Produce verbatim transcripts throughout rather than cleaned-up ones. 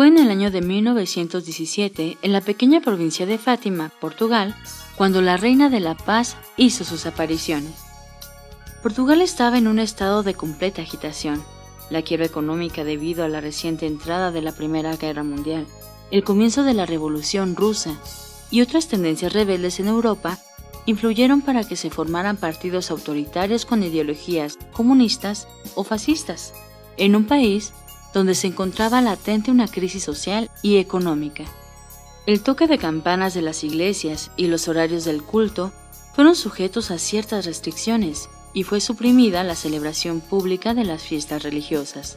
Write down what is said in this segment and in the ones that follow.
Fue en el año de mil novecientos diecisiete, en la pequeña provincia de Fátima, Portugal, cuando la Reina de la Paz hizo sus apariciones. Portugal estaba en un estado de completa agitación, la quiebra económica debido a la reciente entrada de la Primera Guerra Mundial, el comienzo de la Revolución Rusa y otras tendencias rebeldes en Europa influyeron para que se formaran partidos autoritarios con ideologías comunistas o fascistas, en un país donde se encontraba latente una crisis social y económica. El toque de campanas de las iglesias y los horarios del culto fueron sujetos a ciertas restricciones y fue suprimida la celebración pública de las fiestas religiosas.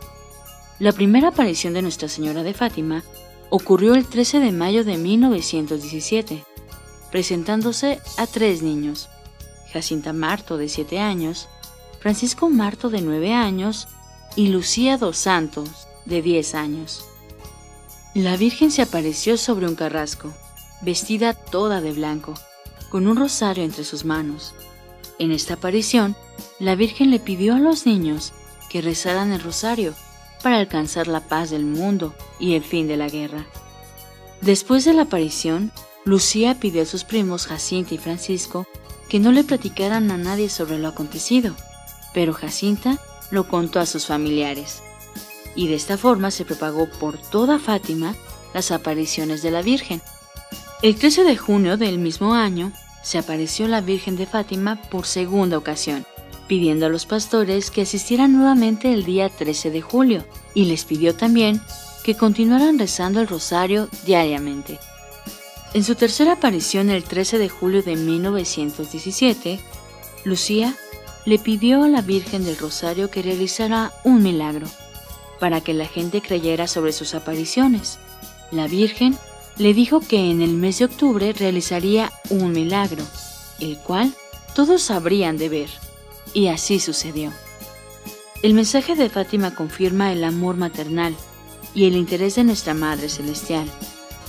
La primera aparición de Nuestra Señora de Fátima ocurrió el trece de mayo de mil novecientos diecisiete, presentándose a tres niños: Jacinta Marto, de siete años, Francisco Marto, de nueve años, y Lucía dos Santos, de diez años. La Virgen se apareció sobre un carrasco, vestida toda de blanco, con un rosario entre sus manos. En esta aparición, la Virgen le pidió a los niños que rezaran el rosario para alcanzar la paz del mundo y el fin de la guerra. Después de la aparición, Lucía pidió a sus primos Jacinta y Francisco que no le platicaran a nadie sobre lo acontecido, pero Jacinta lo contó a sus familiares, y de esta forma se propagó por toda Fátima las apariciones de la Virgen. El trece de junio del mismo año se apareció la Virgen de Fátima por segunda ocasión, pidiendo a los pastores que asistieran nuevamente el día trece de julio, y les pidió también que continuaran rezando el rosario diariamente. En su tercera aparición, el trece de julio de mil novecientos diecisiete, Lucía le pidió a la Virgen del Rosario que realizara un milagro para que la gente creyera sobre sus apariciones. La Virgen le dijo que en el mes de octubre realizaría un milagro, el cual todos habrían de ver, y así sucedió. El mensaje de Fátima confirma el amor maternal y el interés de nuestra Madre Celestial,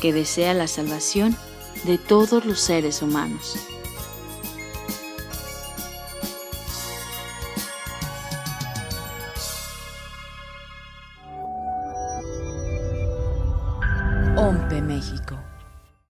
que desea la salvación de todos los seres humanos. OMPE México.